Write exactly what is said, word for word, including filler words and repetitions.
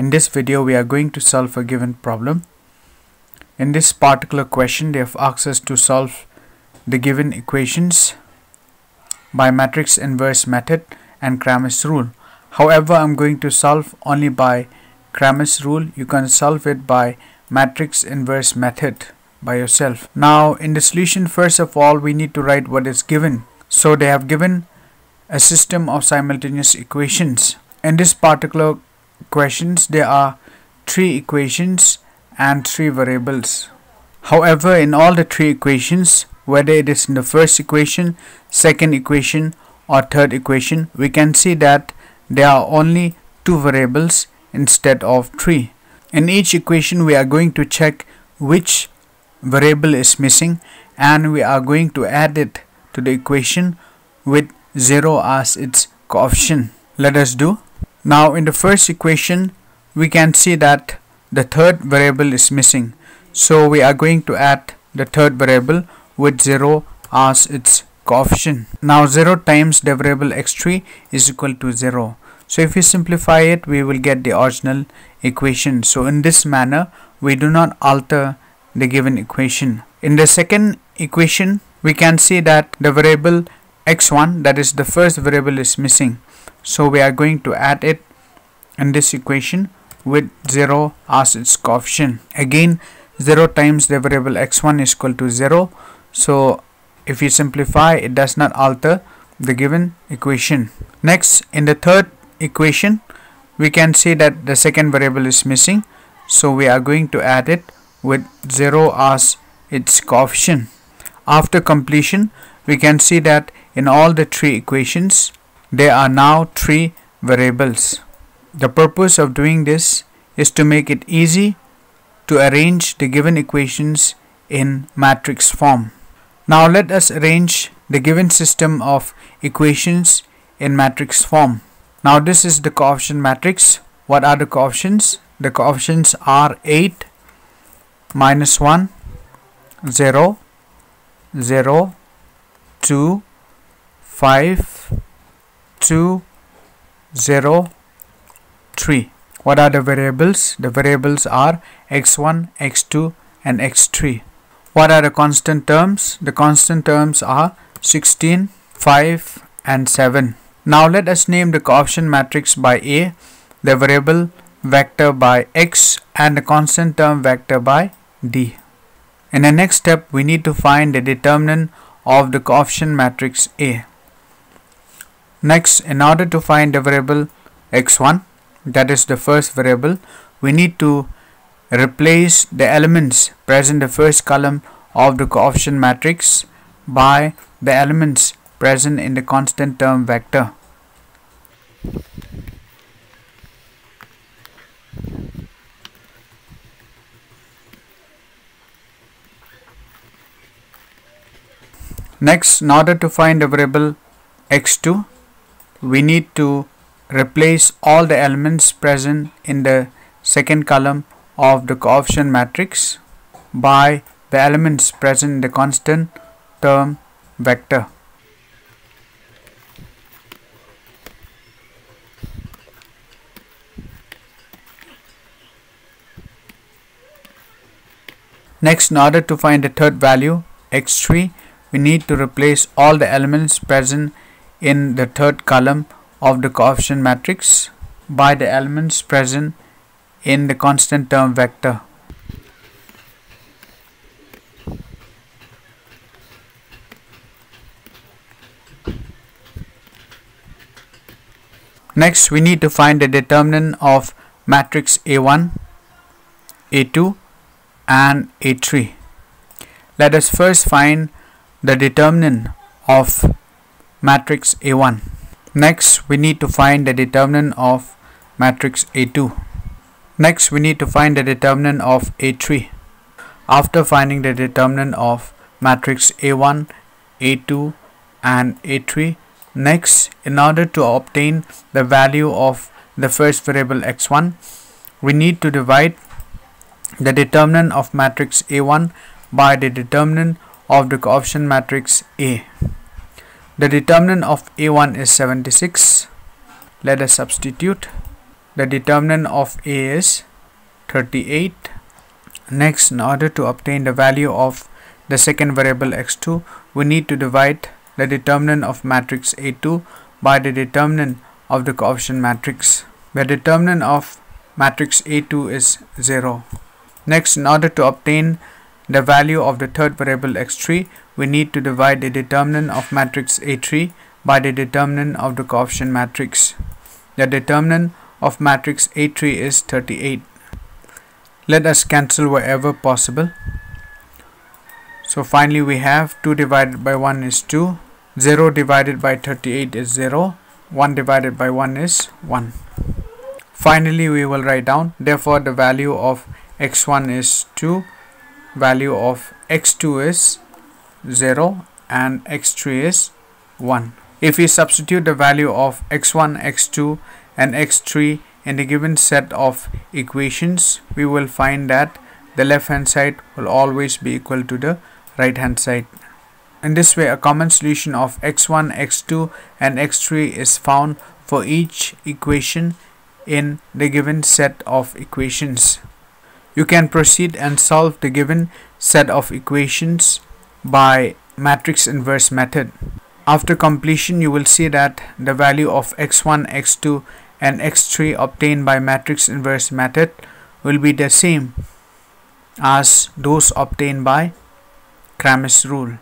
In this video, we are going to solve a given problem. In this particular question, they have asked us to solve the given equations by matrix inverse method and Cramer's rule. However, I'm going to solve only by Cramer's rule. You can solve it by matrix inverse method by yourself. Now, in the solution, first of all, we need to write what is given. So they have given a system of simultaneous equations. In this particular questions, there are three equations and three variables. However, in all the three equations, whether it is in the first equation, second equation or third equation, we can see that there are only two variables instead of three. In each equation, we are going to check which variable is missing, and we are going to add it to the equation with zero as its coefficient. Let us do. Now, in the first equation, we can see that the third variable is missing. So we are going to add the third variable with zero as its coefficient. Now, zero times the variable x three is equal to zero. So if we simplify it, we will get the original equation. So in this manner, we do not alter the given equation. In the second equation, we can see that the variable x one, that is the first variable, is missing. So we are going to add it in this equation with zero as its coefficient. Again, zero times the variable x one is equal to zero. So if you simplify, it does not alter the given equation. Next, in the third equation, we can see that the second variable is missing. So we are going to add it with zero as its coefficient. After completion, we can see that in all the three equations, there are now three variables. The purpose of doing this is to make it easy to arrange the given equations in matrix form. Now let us arrange the given system of equations in matrix form. Now this is the coefficient matrix. What are the coefficients? The coefficients are eight, minus one, zero, zero, two, five, two, zero, three. What are the variables? The variables are x one, x two and x three. What are the constant terms? The constant terms are sixteen, five and seven. Now let us name the coefficient matrix by A, the variable vector by X and the constant term vector by D. In the next step, we need to find the determinant of the coefficient matrix A. Next, in order to find the variable x one, that is the first variable, we need to replace the elements present in the first column of the coefficient matrix by the elements present in the constant term vector. Next, in order to find the variable x two, we need to replace all the elements present in the second column of the coefficient matrix by the elements present in the constant term vector. Next, in order to find the third value x three, we need to replace all the elements present in the third column of the coefficient matrix by the elements present in the constant term vector. Next, we need to find the determinant of matrix A one, A two and A three. Let us first find the determinant of matrix A one. Next, we need to find the determinant of matrix A two. Next, we need to find the determinant of A three. After finding the determinant of matrix A one, A two and A three, next, in order to obtain the value of the first variable x one, we need to divide the determinant of matrix A one by the determinant of the coefficient matrix A. The determinant of A one is seventy-six. Let us substitute. The determinant of A is thirty-eight. Next, in order to obtain the value of the second variable x two, we need to divide the determinant of matrix A two by the determinant of the coefficient matrix. The determinant of matrix A two is zero. Next, in order to obtain the value of the third variable x three, we need to divide the determinant of matrix A three by the determinant of the coefficient matrix. The determinant of matrix A three is thirty-eight. Let us cancel wherever possible. So finally we have two divided by one is two, zero divided by thirty-eight is zero, one divided by one is one. Finally we will write down, therefore the value of x one is two, value of x two is zero and x three is one. If we substitute the value of x one, x two and x three in the given set of equations, we will find that the left hand side will always be equal to the right hand side. In this way, a common solution of x one, x two and x three is found for each equation in the given set of equations. You can proceed and solve the given set of equations by matrix inverse method. After completion, you will see that the value of x one, x two and x three obtained by matrix inverse method will be the same as those obtained by Cramer's rule.